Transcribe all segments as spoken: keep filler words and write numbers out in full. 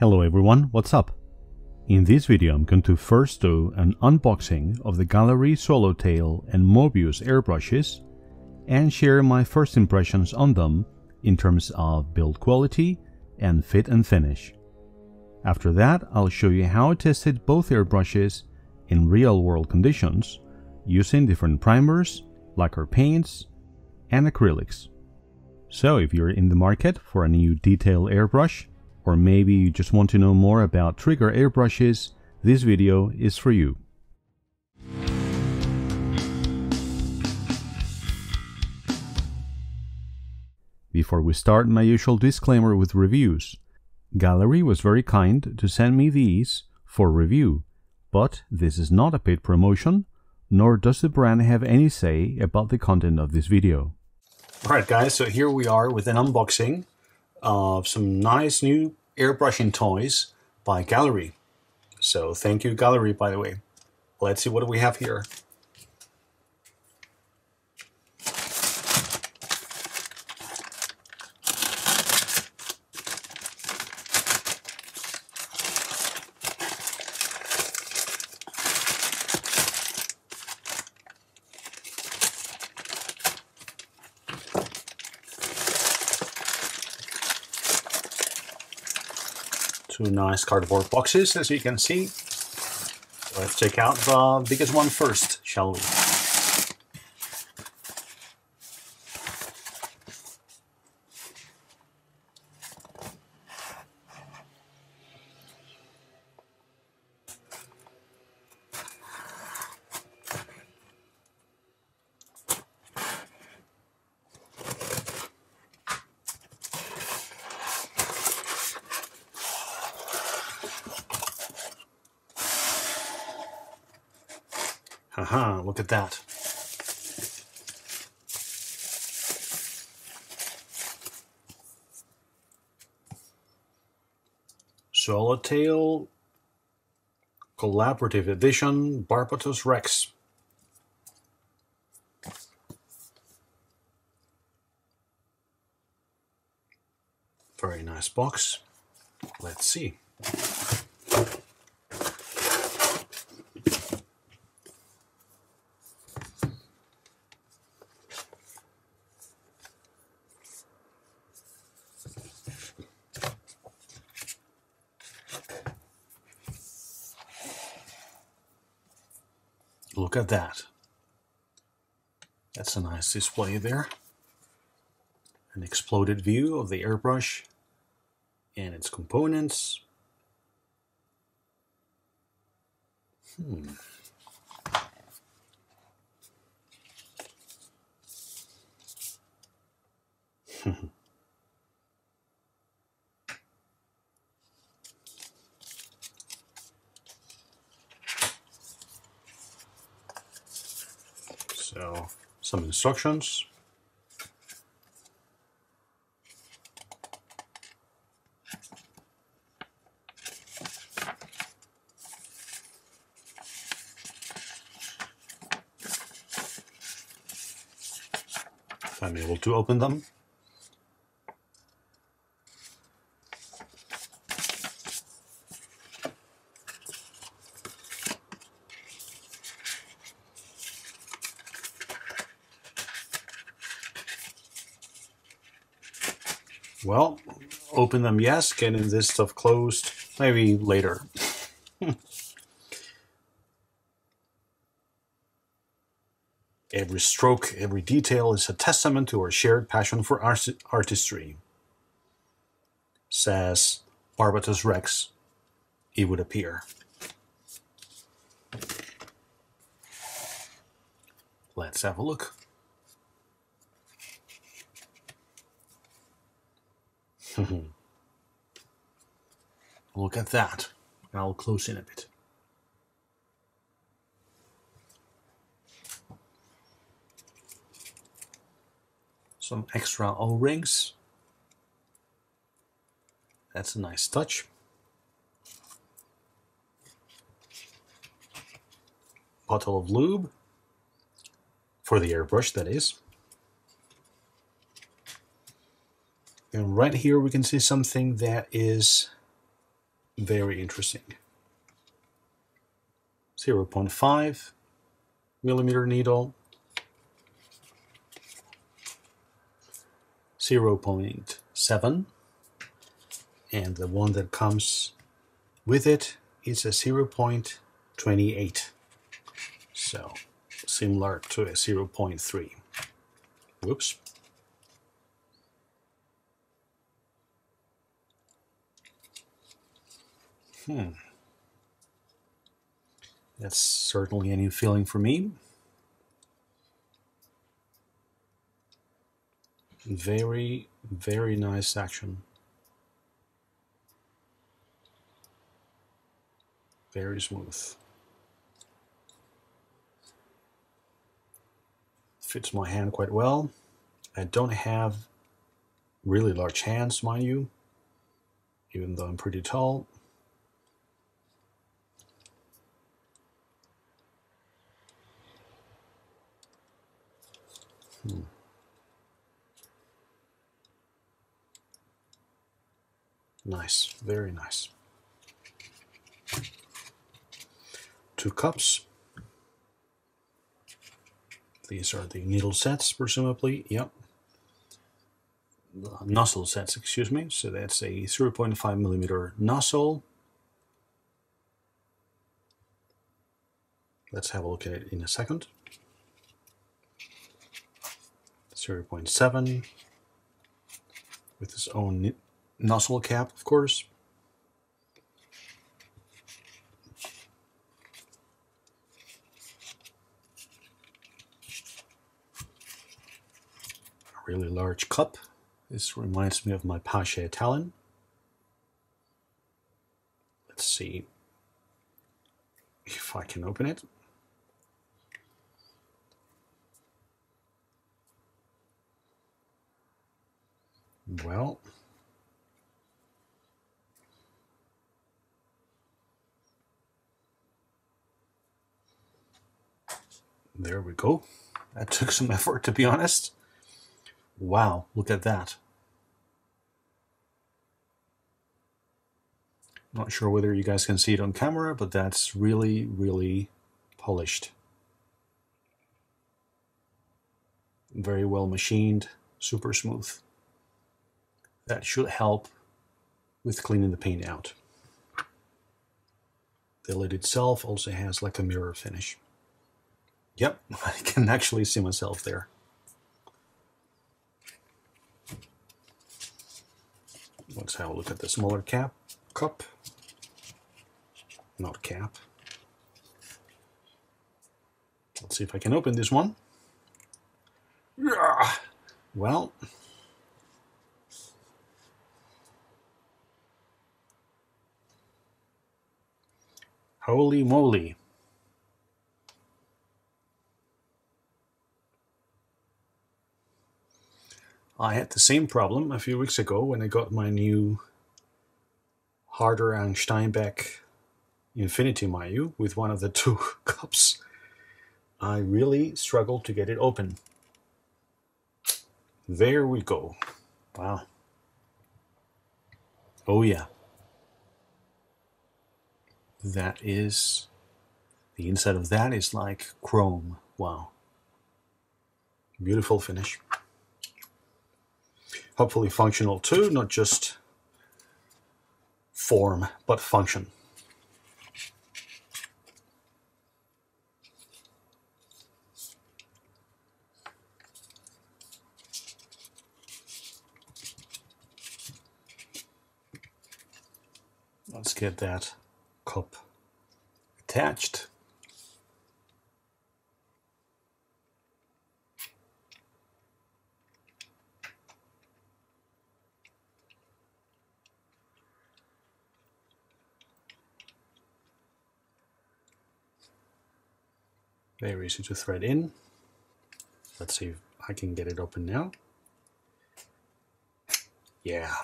Hello everyone, what's up? In this video I'm going to first do an unboxing of the Gaahleri Swallowtail and Mobius airbrushes and share my first impressions on them in terms of build quality and fit and finish. After that I'll show you how I tested both airbrushes in real world conditions using different primers, lacquer paints and acrylics. So if you're in the market for a new detail airbrush, or maybe you just want to know more about trigger airbrushes, this video is for you. Before we start, my usual disclaimer with reviews. Gaahleri was very kind to send me these for review, but this is not a paid promotion, nor does the brand have any say about the content of this video. Alright guys, so here we are with an unboxing of some nice new airbrushing toys by Gaahleri. So thank you Gaahleri, by the way. Let's see what we have here. Two nice cardboard boxes, as you can see. Let's check out the biggest one first, shall we? Aha, look at that. Swallowtail Collaborative Edition Barbatus Rex. Very nice box. Let's see. Look at that. That's a nice display there. An exploded view of the airbrush and its components. Hmm. So, some instructions. If I'm able to open them. Well, open them, yes, getting this stuff closed, maybe later. Every stroke, every detail is a testament to our shared passion for art artistry, says Barbatus Rex, it would appear. Let's have a look. Look at that. I'll close in a bit. Some extra O-rings. That's a nice touch. Bottle of lube. For the airbrush, that is. And right here we can see something that is very interesting. zero point five millimeter needle, zero point seven, and the one that comes with it is a zero point two eight, so similar to a zero point three. Whoops. Hmm. That's certainly a new feeling for me. Very, very nice action. Very smooth. Fits my hand quite well. I don't have really large hands, mind you, even though I'm pretty tall. Hmm. Nice, very nice. Two cups. These are the needle sets, presumably. Yep. The nozzle sets, excuse me. So that's a zero point five millimeter nozzle. Let's have a look at it in a second. zero point seven with its own nozzle cap, of course. A really large cup. This reminds me of my Paasche Talon. Let's see if I can open it. Well, there we go. That took some effort, to be honest. Wow, look at that. Not sure whether you guys can see it on camera, but that's really, really polished. Very well machined, super smooth. That should help with cleaning the paint out. The lid itself also has like a mirror finish. Yep, I can actually see myself there. Let's have a look at the smaller cap, cup, not cap. Let's see if I can open this one. Well, holy moly. I had the same problem a few weeks ago when I got my new Harder and Steinbeck Infinity Mayu with one of the two cups. I really struggled to get it open. There we go. Wow. Oh yeah. That is, the inside of that is like chrome. Wow. Beautiful finish. Hopefully functional too, not just form, but function. Let's get that cup attached. Very easy to thread in. Let's see if I can get it open now. Yeah.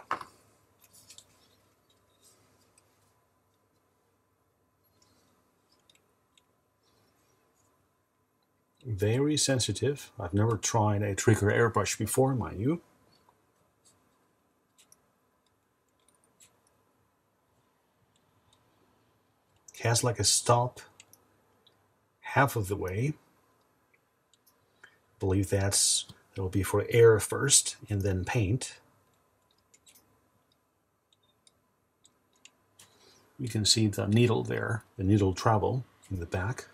Very sensitive. I've never tried a trigger airbrush before, mind you. has like a stop half of the way. I believe that's it'll be for air first and then paint. You can see the needle there, the needle travel in the back.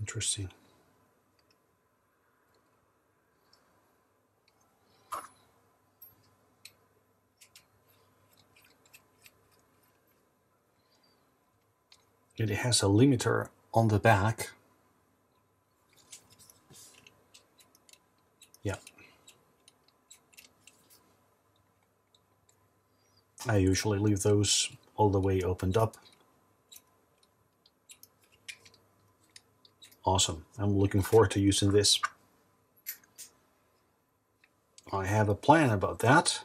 Interesting. It has a limiter on the back. Yeah. I usually leave those all the way opened up. Awesome. I'm looking forward to using this. I have a plan about that.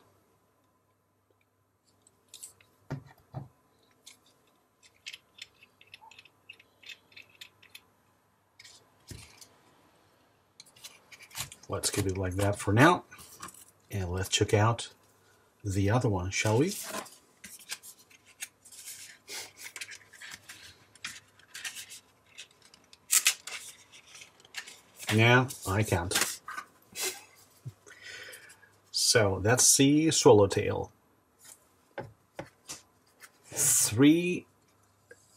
Let's keep it like that for now, and let's check out the other one, shall we? Nah, I can't. So that's the Swallowtail. Three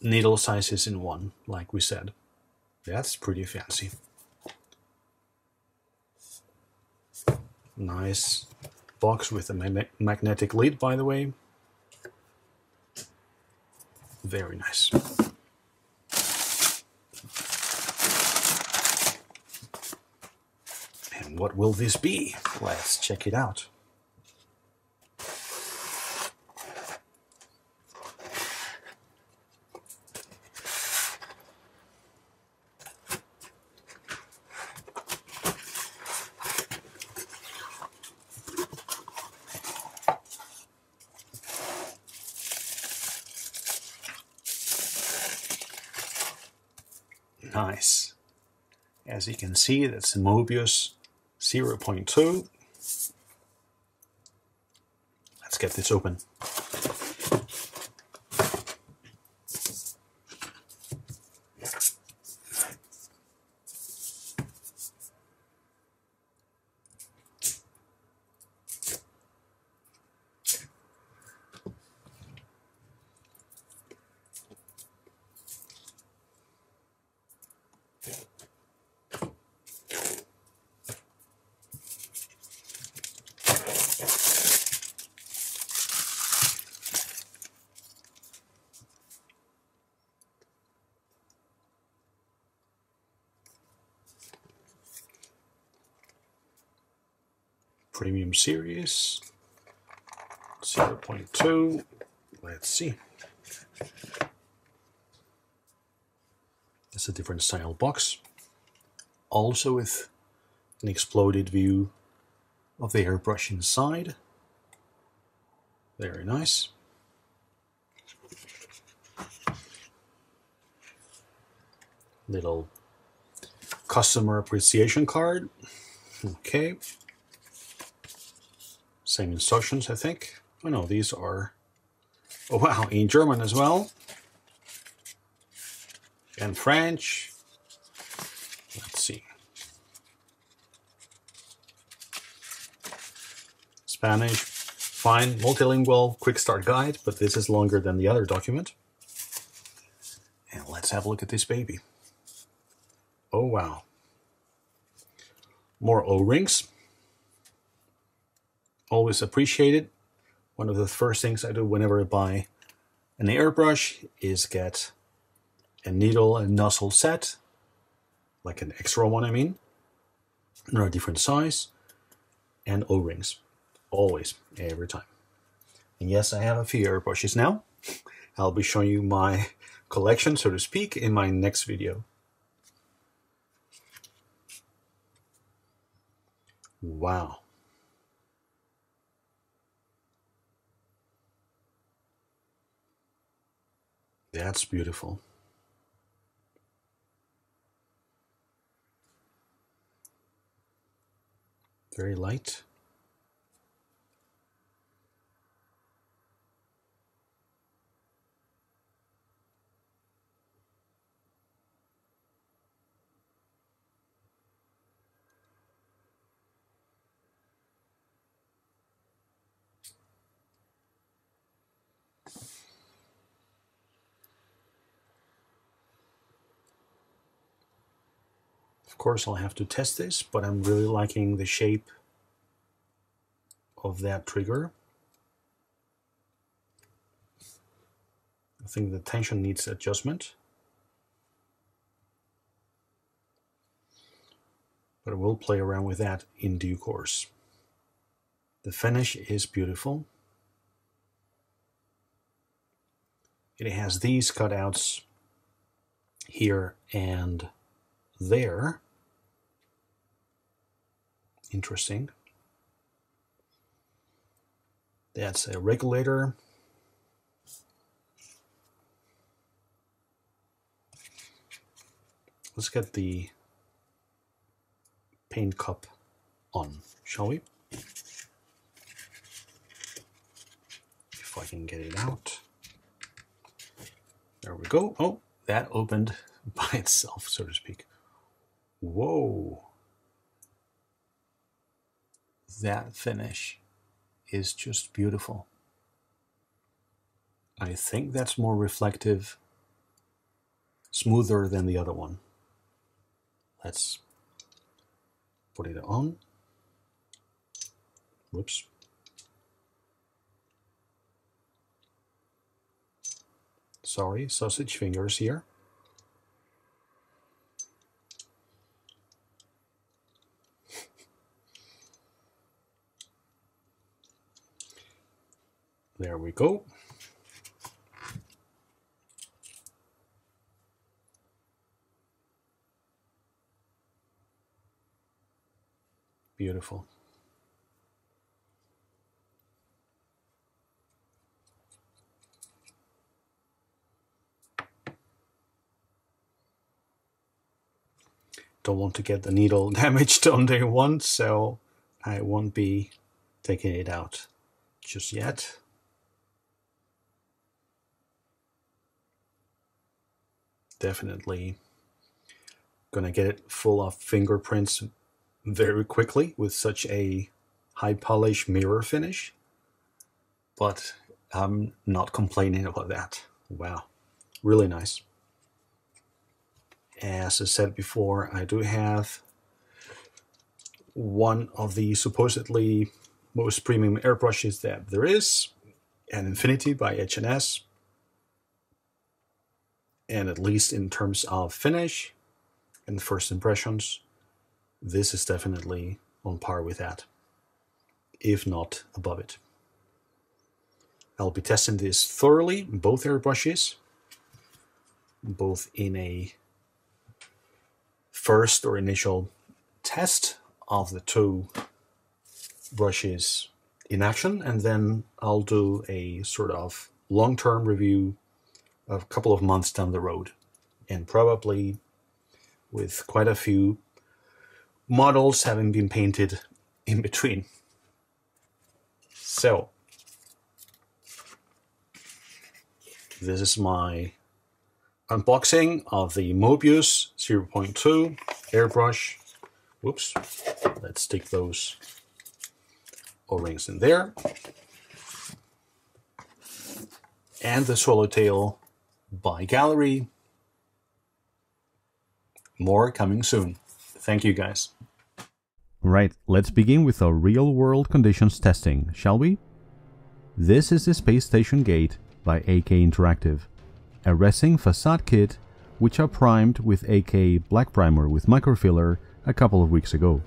needle sizes in one, like we said. That's pretty fancy. Nice box with a ma magnetic lid, by the way. Very nice. And what will this be? Let's check it out. Nice. As you can see, that's the Mobius zero point two. Let's get this open. Premium Series zero point two. Let's see. That's a different style box. Also with an exploded view of the airbrush inside. Very nice. Little customer appreciation card. Okay. Same instructions, I think. Oh no, these are, oh wow, in German as well. And French. Let's see. Spanish. Fine, multilingual, quick start guide, but this is longer than the other document. And let's have a look at this baby. Oh wow. More O-rings. Always appreciated. One of the first things I do whenever I buy an airbrush is get a needle and nozzle set, like an extra one, I mean, or a different size, and O-rings. Always, every time. And yes, I have a few airbrushes now. I'll be showing you my collection, so to speak, in my next video. Wow. That's beautiful. Very light. Of course, I'll have to test this, but I'm really liking the shape of that trigger. I think the tension needs adjustment, but we'll play around with that in due course. The finish is beautiful. It has these cutouts here and there. Interesting. That's a regulator. Let's get the paint cup on, shall we? If I can get it out. There we go. Oh, that opened by itself, so to speak. Whoa. That finish is just beautiful. I think that's more reflective, smoother than the other one. Let's put it on. Whoops. Sorry, sausage fingers here. There we go. Beautiful. Don't want to get the needle damaged on day one, so I won't be taking it out just yet. Definitely gonna get it full of fingerprints very quickly with such a high polish mirror finish, but I'm not complaining about that. Wow, really nice. As I said before, I do have one of the supposedly most premium airbrushes that there is, an Infinity by H and S, and at least in terms of finish and first impressions, this is definitely on par with that, if not above it. I'll be testing this thoroughly, both airbrushes, both in a first or initial test of the two brushes in action, and then I'll do a sort of long-term review a couple of months down the road, and probably with quite a few models having been painted in between. So this is my unboxing of the Mobius zero point two airbrush. Whoops, let's stick those O-rings in there. And the Swallowtail by Gaahleri. More coming soon. Thank you, guys. Right, let's begin with our real-world conditions testing, shall we? This is the Space Station Gate by A K Interactive, a resin facade kit which I primed with A K Black Primer with microfiller a couple of weeks ago.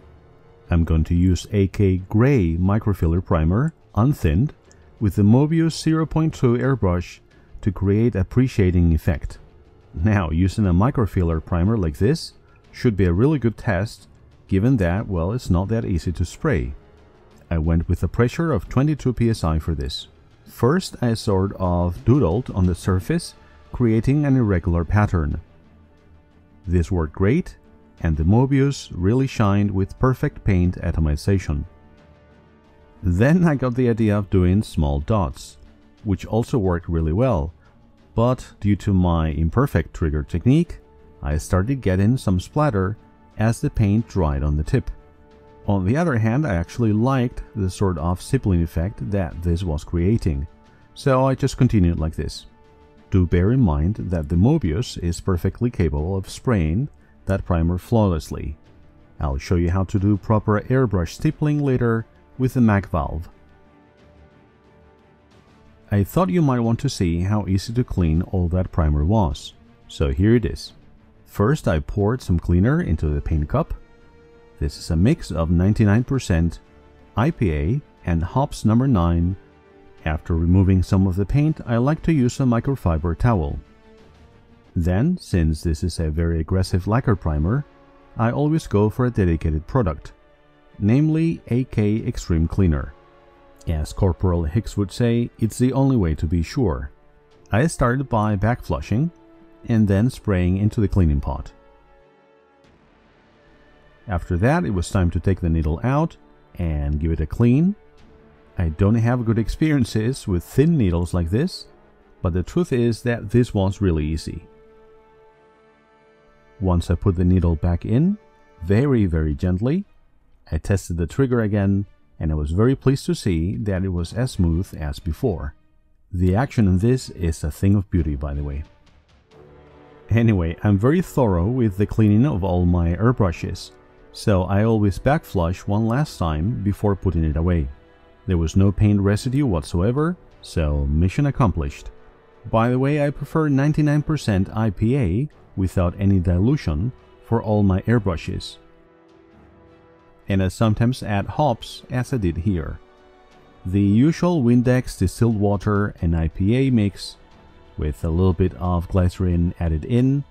I'm going to use A K Gray Microfiller Primer, unthinned, with the Mobius zero point two airbrush to create a pre-shading effect. Now, using a microfiller primer like this should be a really good test, given that, well, it's not that easy to spray. I went with a pressure of twenty-two P S I for this. First, I sort of doodled on the surface, creating an irregular pattern. This worked great, and the Mobius really shined with perfect paint atomization. Then I got the idea of doing small dots, which also worked really well, but due to my imperfect trigger technique, I started getting some splatter as the paint dried on the tip. On the other hand, I actually liked the sort of sibling effect that this was creating, so I just continued like this. Do bear in mind that the Mobius is perfectly capable of spraying that primer flawlessly. I'll show you how to do proper airbrush stippling later with the MAC valve. I thought you might want to see how easy to clean all that primer was, so here it is. First I poured some cleaner into the paint cup. This is a mix of ninety-nine percent I P A and hops number nine. After removing some of the paint, I like to use a microfiber towel. Then, since this is a very aggressive lacquer primer, I always go for a dedicated product, namely A K Extreme Cleaner. As Corporal Hicks would say, it's the only way to be sure. I started by backflushing and then spraying into the cleaning pot. After that, it was time to take the needle out and give it a clean. I don't have good experiences with thin needles like this, but the truth is that this was really easy. Once I put the needle back in, very very gently, I tested the trigger again, and I was very pleased to see that it was as smooth as before. The action in this is a thing of beauty, by the way. Anyway, I'm very thorough with the cleaning of all my airbrushes, so I always backflush one last time before putting it away. There was no paint residue whatsoever, so mission accomplished. By the way, I prefer ninety-nine percent I P A without any dilution for all my airbrushes. And I sometimes add hops as I did here. The usual Windex distilled water and I P A mix with a little bit of glycerin added in,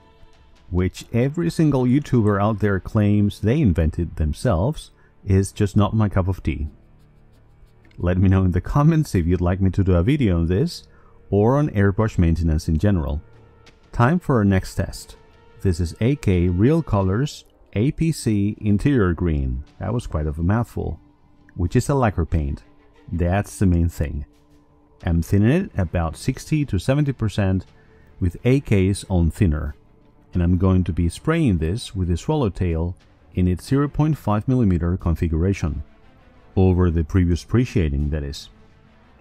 which every single YouTuber out there claims they invented themselves, is just not my cup of tea. Let me know in the comments if you'd like me to do a video on this or on airbrush maintenance in general. Time for our next test. This is A K Real Colors A P C Interior Green, that was quite of a mouthful, which is a lacquer paint. That's the main thing. I'm thinning it about sixty to seventy percent with A K's own thinner, and I'm going to be spraying this with the Swallowtail in its zero point five millimeter configuration, over the previous pre-shading that is.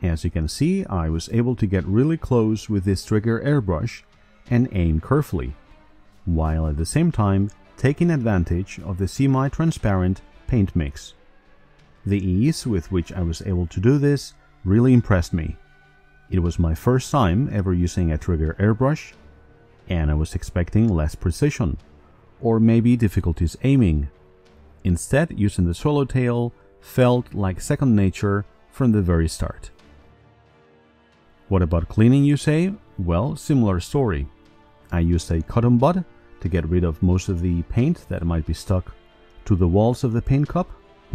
As you can see, I was able to get really close with this trigger airbrush and aim carefully, while at the same time taking advantage of the semi-transparent paint mix. The ease with which I was able to do this really impressed me. It was my first time ever using a trigger airbrush, and I was expecting less precision, or maybe difficulties aiming. Instead, using the Swallowtail felt like second nature from the very start. What about cleaning, you say? Well, similar story. I used a cotton bud to get rid of most of the paint that might be stuck to the walls of the paint cup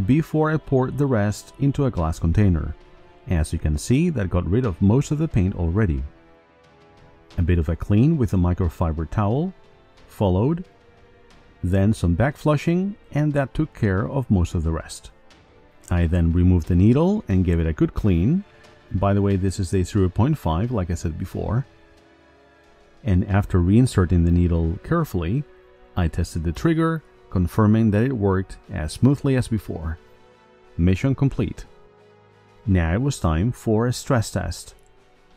before I poured the rest into a glass container. As you can see, that got rid of most of the paint already. A bit of a clean with a microfiber towel followed, then some backflushing, and that took care of most of the rest. I then removed the needle and gave it a good clean. By the way, this is the zero point five like I said before. And after reinserting the needle carefully, I tested the trigger, confirming that it worked as smoothly as before. Mission complete. Now it was time for a stress test.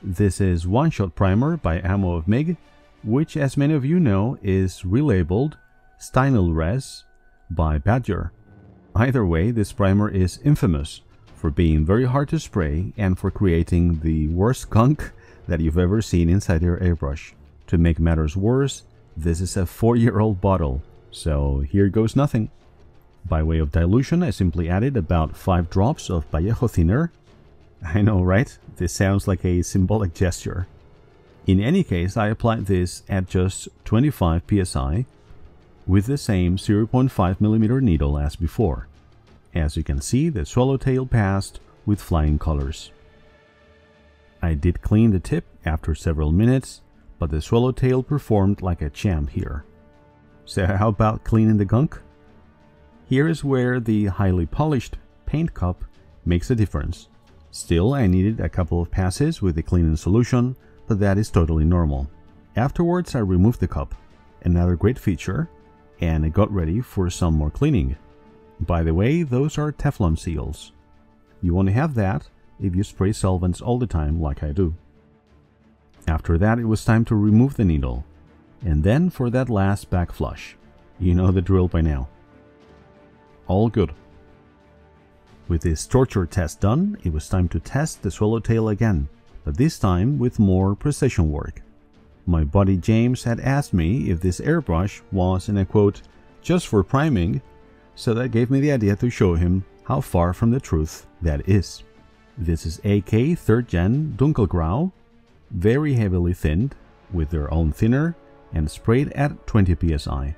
This is One-Shot Primer by Ammo of M I G, which, as many of you know, is relabeled StynylRez by Badger. Either way, this primer is infamous for being very hard to spray and for creating the worst gunk that you've ever seen inside your airbrush. To make matters worse, this is a four-year-old bottle, so here goes nothing. By way of dilution, I simply added about five drops of Vallejo thinner. I know, right? This sounds like a symbolic gesture. In any case, I applied this at just twenty-five P S I with the same zero point five millimeter needle as before. As you can see, the Swallowtail passed with flying colors. I did clean the tip after several minutes, but the Swallowtail performed like a champ here. So how about cleaning the gunk? Here is where the highly polished paint cup makes a difference. Still, I needed a couple of passes with the cleaning solution, but that is totally normal. Afterwards, I removed the cup, another great feature, and I got ready for some more cleaning. By the way, those are Teflon seals. You only have that if you spray solvents all the time like I do. After that, it was time to remove the needle, and then for that last back flush. You know the drill by now. All good. With this torture test done, it was time to test the Swallowtail again, but this time with more precision work. My buddy James had asked me if this airbrush was, in a quote, just for priming, so that gave me the idea to show him how far from the truth that is. This is A K third Gen Dunkelgrau, very heavily thinned, with their own thinner, and sprayed at twenty P S I.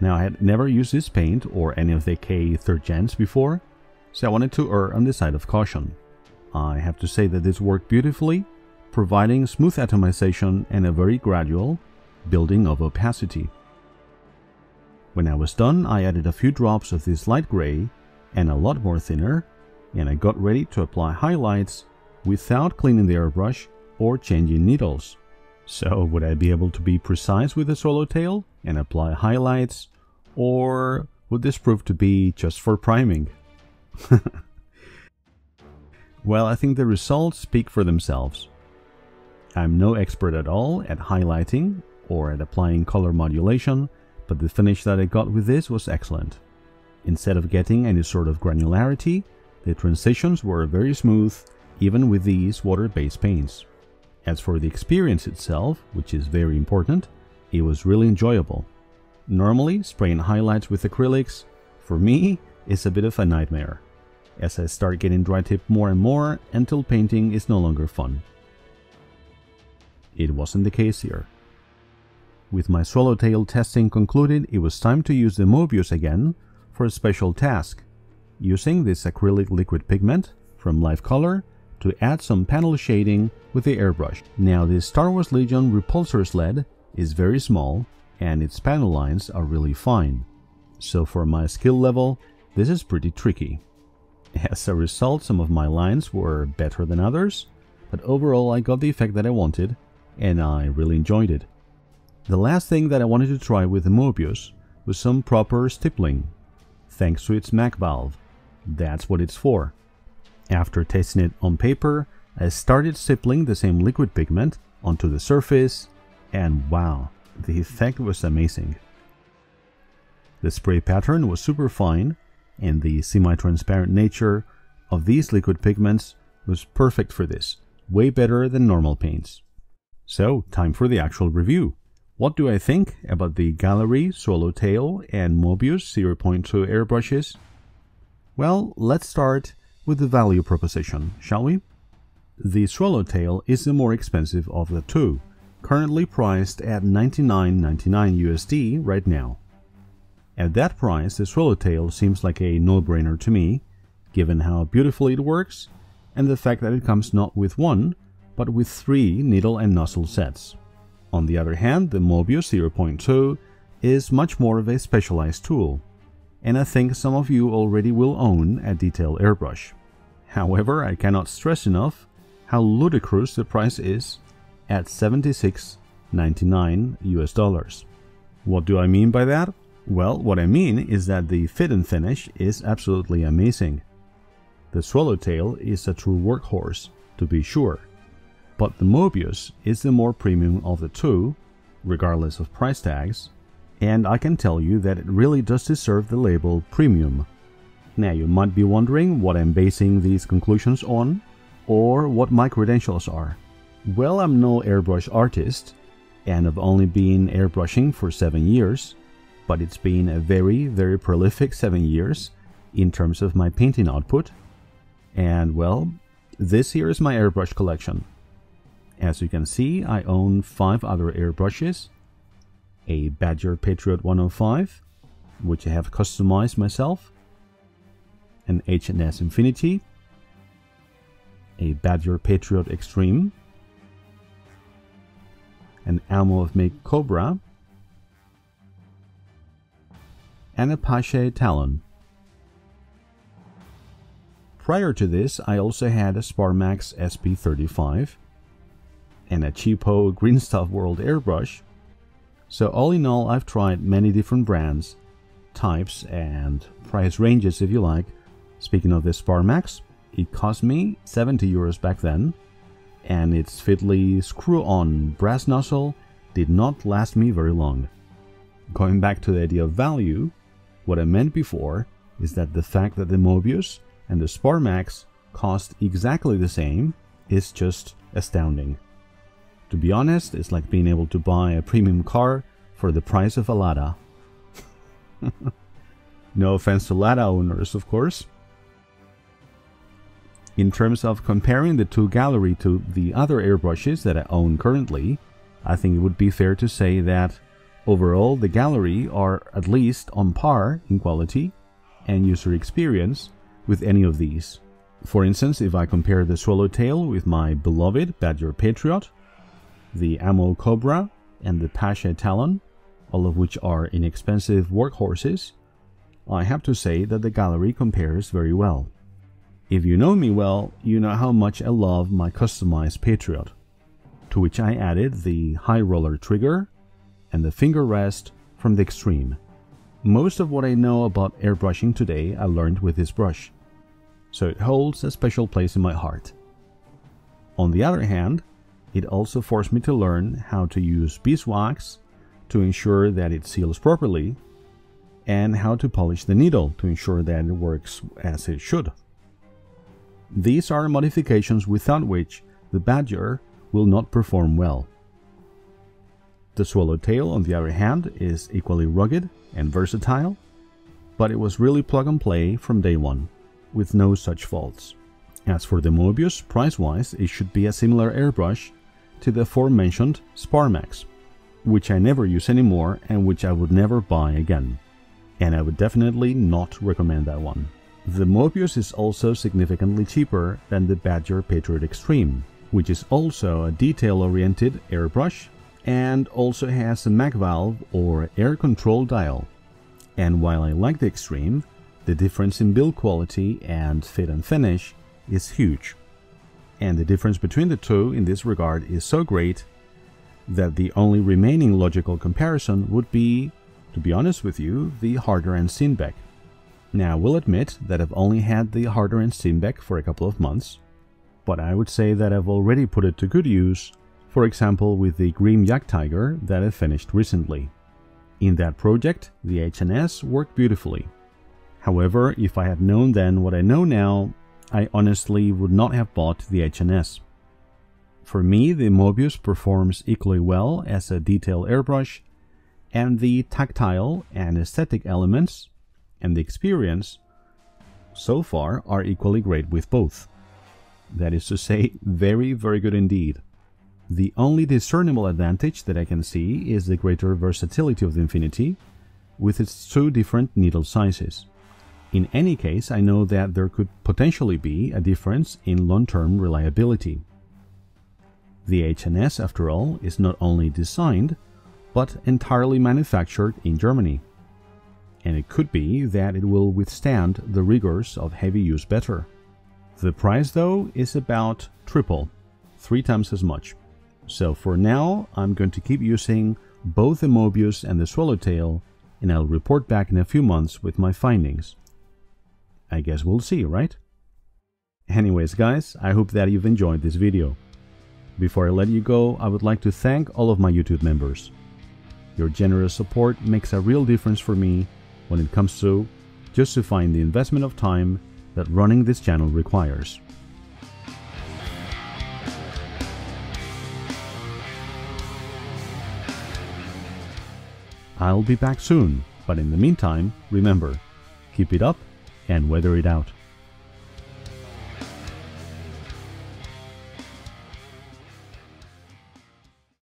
Now, I had never used this paint or any of the A K third Gens before, so I wanted to err on the side of caution. I have to say that this worked beautifully, providing smooth atomization and a very gradual building of opacity. When I was done, I added a few drops of this light gray and a lot more thinner, and I got ready to apply highlights without cleaning the airbrush or changing needles. So would I be able to be precise with the Swallowtail and apply highlights, or would this prove to be just for priming? Well, I think the results speak for themselves. I'm no expert at all at highlighting or at applying color modulation, but the finish that I got with this was excellent. Instead of getting any sort of granularity, the transitions were very smooth, even with these water-based paints. As for the experience itself, which is very important, it was really enjoyable. Normally, spraying highlights with acrylics, for me, is a bit of a nightmare, as I start getting dry tip more and more until painting is no longer fun. It wasn't the case here. With my Swallowtail testing concluded, it was time to use the Mobius again for a special task, using this acrylic liquid pigment from Lifecolor to add some panel shading with the airbrush. Now, this Star Wars Legion Repulsor Sled is very small and its panel lines are really fine, so for my skill level, this is pretty tricky. As a result, some of my lines were better than others, but overall I got the effect that I wanted, and I really enjoyed it. The last thing that I wanted to try with the Mobius was some proper stippling, thanks to its MAC valve. That's what it's for. After testing it on paper, I started stippling the same liquid pigment onto the surface, and wow, the effect was amazing. The spray pattern was super fine, and the semi-transparent nature of these liquid pigments was perfect for this, way better than normal paints. So, time for the actual review. What do I think about the Gaahleri, Swallowtail and Mobius zero point two airbrushes? Well, let's start with the value proposition, shall we? The Swallowtail is the more expensive of the two, currently priced at ninety-nine ninety-nine U S D right now. At that price, the Swallowtail seems like a no-brainer to me, given how beautifully it works and the fact that it comes not with one, but with three needle and nozzle sets. On the other hand, the Mobius zero point two is much more of a specialized tool, and I think some of you already will own a detail airbrush. However, I cannot stress enough how ludicrous the price is at seventy-six ninety-nine U S dollars. What do I mean by that? Well, what I mean is that the fit and finish is absolutely amazing. The Swallowtail is a true workhorse, to be sure, but the Mobius is the more premium of the two, regardless of price tags, and I can tell you that it really does deserve the label premium. Now, you might be wondering what I'm basing these conclusions on, or what my credentials are. Well, I'm no airbrush artist, and I've only been airbrushing for seven years, but it's been a very, very prolific seven years in terms of my painting output. And well, this here is my airbrush collection. As you can see, I own five other airbrushes, a Badger Patriot one oh five, which I have customized myself, an H and S Infinity, a Badger Patriot Extreme, an Ammo of MIG Cobra, and a Paasche Talon. Prior to this, I also had a SparMax S P thirty-five and a cheapo Green Stuff World airbrush. So all in all, I've tried many different brands, types and price ranges, if you like. Speaking of the SparMax, it cost me seventy euros back then, and its fitly screw-on brass nozzle did not last me very long. Going back to the idea of value, what I meant before is that the fact that the Mobius and the SparMax cost exactly the same is just astounding. To be honest, it's like being able to buy a premium car for the price of a Lada. No offense to Lada owners, of course. In terms of comparing the two Gaahleri to the other airbrushes that I own currently, I think it would be fair to say that overall the Gaahleri are at least on par in quality and user experience with any of these. For instance, if I compare the Swallowtail with my beloved Badger Patriot, the Ammo of Cobra and the Paasche Talon, all of which are inexpensive workhorses, I have to say that the Gaahleri compares very well. If you know me well, you know how much I love my customized Patriot, to which I added the high roller trigger and the finger rest from the Extreme. Most of what I know about airbrushing today I learned with this brush, so it holds a special place in my heart. On the other hand, it also forced me to learn how to use beeswax to ensure that it seals properly, and how to polish the needle to ensure that it works as it should. These are modifications without which the Badger will not perform well. The Swallowtail, on the other hand, is equally rugged and versatile, but it was really plug and play from day one, with no such faults. As for the Mobius, price-wise, it should be a similar airbrush to the aforementioned SparMax, which I never use anymore and which I would never buy again. And I would definitely not recommend that one. The Mobius is also significantly cheaper than the Badger Patriot Extreme, which is also a detail-oriented airbrush and also has a MAC valve or air control dial. And while I like the Extreme, the difference in build quality and fit and finish is huge, and the difference between the two in this regard is so great that the only remaining logical comparison would be, to be honest with you, the Harder and Steenbeck. Now, I will admit that I've only had the Harder and Steenbeck for a couple of months, but I would say that I've already put it to good use, for example with the Grim Jagdtiger that I finished recently. In that project, the H and S worked beautifully. However, if I had known then what I know now, I honestly would not have bought the H and S. For me, the Mobius performs equally well as a detail airbrush, and the tactile and aesthetic elements and the experience so far are equally great with both. That is to say, very, very good indeed. The only discernible advantage that I can see is the greater versatility of the Infinity with its two different needle sizes. In any case, I know that there could potentially be a difference in long-term reliability. The H and S, after all, is not only designed, but entirely manufactured in Germany. And it could be that it will withstand the rigors of heavy use better. The price, though, is about triple, three times as much. So for now, I'm going to keep using both the Mobius and the Swallowtail, and I'll report back in a few months with my findings. I guess we'll see, right? Anyways, guys, I hope that you've enjoyed this video. Before I let you go, I would like to thank all of my YouTube members. Your generous support makes a real difference for me when it comes to justifying the investment of time that running this channel requires. I'll be back soon, but in the meantime, remember, keep it up and weather it out.